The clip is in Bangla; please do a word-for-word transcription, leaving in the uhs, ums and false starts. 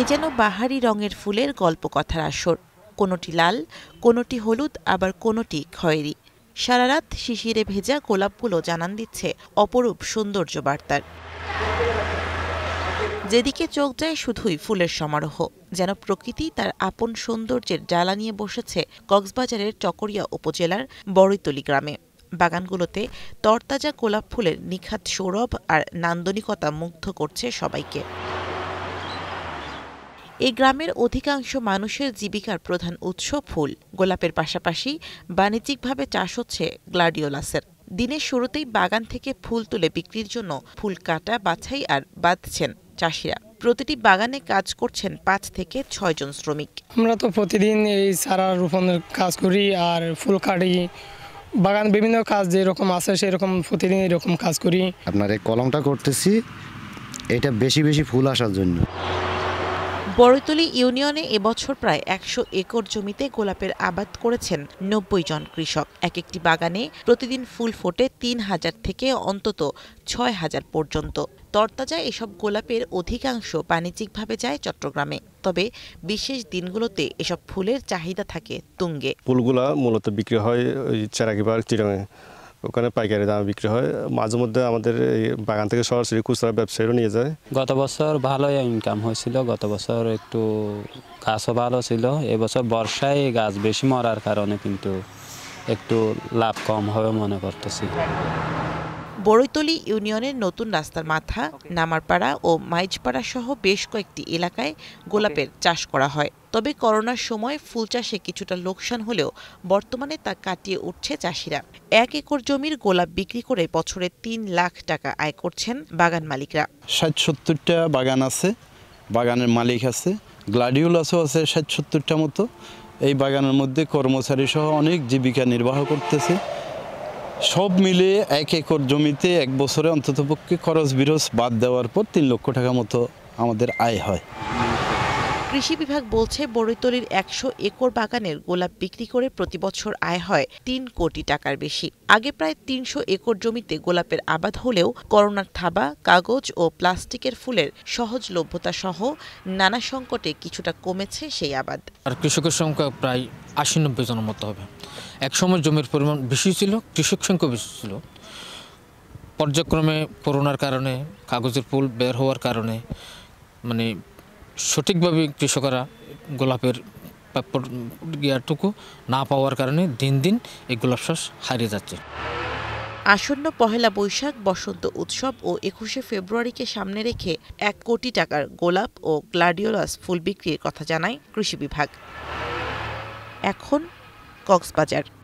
এ যেন বাহারি রঙের ফুলের গল্পকথার আসর। কোনোটি লাল, কোনোটি হলুদ, আবার কোনোটি খয়েরি। সারারাত শিশিরে ভেজা গোলাপগুলো জানান দিচ্ছে অপরূপ সৌন্দর্য বার্তার। যেদিকে চোখ যায় শুধুই ফুলের সমারোহ, যেন প্রকৃতি তার আপন সৌন্দর্যের জ্বালা নিয়ে বসেছে কক্সবাজারের চকরিয়া উপজেলার বরইতলী গ্রামে। বাগানগুলোতে তরতাজা গোলাপ ফুলের নিখাত সৌরভ আর নান্দনিকতা মুগ্ধ করছে সবাইকে। এই গ্রামের অধিকাংশ মানুষের জীবিকার প্রধান উৎস ফুল। গোলাপের পাশাপাশি বাণিজ্যিকভাবে চাষ হচ্ছে গ্লাডিওলাসের। দিনের শুরুতেই বাগান থেকে ফুল তুলে বিক্রির জন্য ফুল কাটা, বাছাই আর বাঁধছেন চাষিরা। প্রতিটি বাগানে কাজ করছেন পাঁচ থেকে ছয় জন শ্রমিক। আমরা তো প্রতিদিন এই চারা রোপণের কাজ করি আর ফুল কাটি, বাগান বিভিন্ন কাজ যেরকম আছে সেরকম প্রতিদিন এরকম কাজ করি। আপনার এই কলমটা করতেছি এটা বেশি বেশি ফুল আসার জন্য। বরইতলী ইউনিয়নে এবছর প্রায় একশো একর জমিতে গোলাপের আবাদ করেছেন নব্বই জন কৃষক। এক একটি বাগানে প্রতিদিন ফুল ফোটে তিন হাজার থেকে অন্তত ছয় হাজার পর্যন্ত। তরতাজা এসব গোলাপের অধিকাংশ বাণিজ্যিকভাবে যায় চট্টগ্রামে, তবে বিশেষ দিনগুলোতে এসব ফুলের চাহিদা থাকে তুঙ্গে। ফুলগুলা মূলত বিক্রি হয় চেরাগিবার চিরাঙে, ওখানে পাইকারি দামে বিক্রি হয়। মাঝে মধ্যে আমাদের বাগান থেকে সরাসরি খুচরা ব্যবসায়ীরা নিয়ে যায়। গত বছর ভালো ইনকাম হয়েছিল, গত বছর একটু গাছও ভালো ছিল। এবছর বর্ষায় গাছ বেশি মরার কারণে কিন্তু একটু লাভ কম হবে মনে করতেছি। বরইতলী ইউনিয়নের নতুন রাস্তার মাথা, নামারপাড়া ও মাইজপাড়া সহ বেশ কয়েকটি এলাকায় গোলাপের চাষ করা হয়। তবে করোনার সময় ফুল চাষে কিছুটা লোকসান হলেও বর্তমানে তা কাটিয়ে উঠছে চাষিরা। এক একর জমির গোলাপ বিক্রি করে বছরে তিন লাখ টাকা আয় করছেন বাগান মালিকরা। ষাট সত্তরটা বাগান আছে, বাগানের মালিক আছে, গ্লাডিওলাসও আছে ষাট সত্তরটা মতো। এই বাগানের মধ্যে কর্মচারী সহ অনেক জীবিকা নির্বাহ করতেছে। সব মিলে এক একর জমিতে এক বছরে অন্ততপক্ষে খরচ বিরস বাদ দেওয়ার পর তিন লক্ষ টাকা মতো আমাদের আয় হয়। কৃষি বিভাগ বলছে বরইতলীর একশো একর বাগানের গোলাপ বিক্রি করে প্রতি বছর আয় হয় তিন কোটি টাকার বেশি। আগে প্রায় তিনশো একর জমিতে গোলাপের আবাদ হলেও করোনার থাবা, কাগজ ও প্লাস্টিকের ফুলের সহজলভ্যতা সহ নানা সংকটে কিছুটা কমেছে সেই আবাদ। আর কৃষকের সংখ্যা প্রায় আশি নব্বই জনের মতো হবে। একসময় জমির পরিমাণ বেশি ছিল, কৃষক সংখ্যা বেশি ছিল। পর্যায়ক্রমে করোনার কারণে, কাগজের ফুল বের হওয়ার কারণে মানে সঠিকভাবে কৃষকরা গোলাপের গিয়ারটুকু না পাওয়ার কারণে দিন দিন এই গোলাপ চাষ হারিয়ে যাচ্ছে। আসন্ন পহেলা বৈশাখ, বসন্ত উৎসব ও একুশে ফেব্রুয়ারিকে সামনে রেখে এক কোটি টাকার গোলাপ ও গ্লাডিওলাস ফুল বিক্রির কথা জানায় কৃষি বিভাগ। এখন কক্সবাজার।